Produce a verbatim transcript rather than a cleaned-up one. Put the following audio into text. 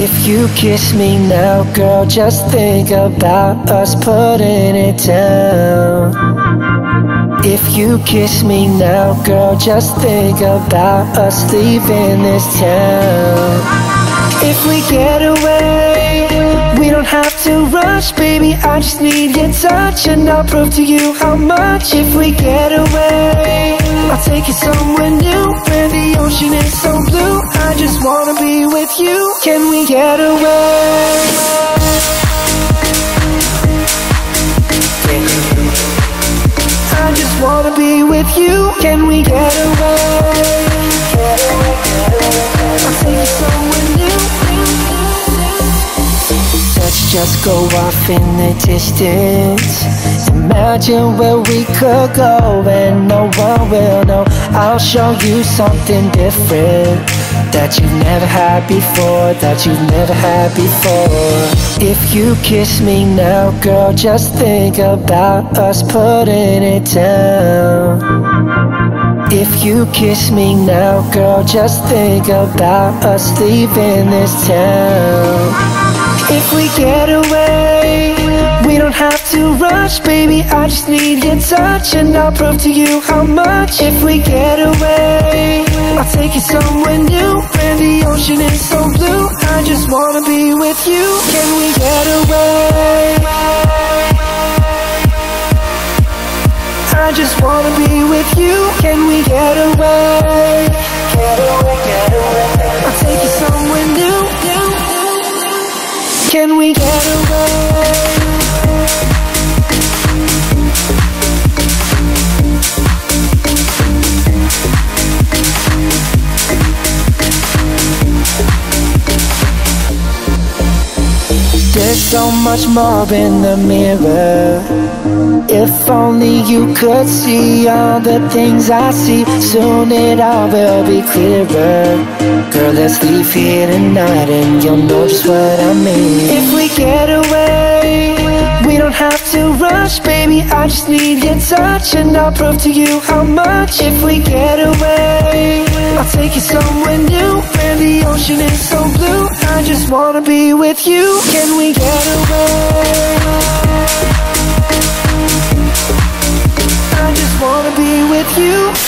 If you kiss me now, girl, just think about us putting it down. If you kiss me now, girl, just think about us leaving this town. If we get away, we don't have to rush, baby, I just need your touch, and I'll prove to you how much. If we get away, I'll take you somewhere new, where the ocean is so blue, I just wanna be with you. Can we get away? I just wanna be with you. Can we get away? Get away, get away. I'll take you somewhere new. Let's just go off in the distance. Imagine where we could go and no one will know. I'll show you something different that you've never had before, that you've never had before. If you kiss me now, girl, just think about us putting it down. If you kiss me now, girl, just think about us leaving this town. If we get away, we don't have to rush, baby, I just need your touch, and I'll prove to you how much. If we get away, I'll take you somewhere new, where the ocean is so blue, I just wanna be with you. Can we get away? I just wanna be with you. Can we get away? Get away, get away. I'll take you somewhere new, new. Can we get away? There's so much more in the mirror. If only you could see all the things I see. Soon it all will be clearer. Girl, let's leave here tonight and you'll know just what I mean. If we get away, we don't have to rush, baby, I just need your touch, and I'll prove to you how much. If we get away, I'll take you somewhere new, where the ocean is so blue, I just wanna be with you. Can we get away? I just wanna be with you.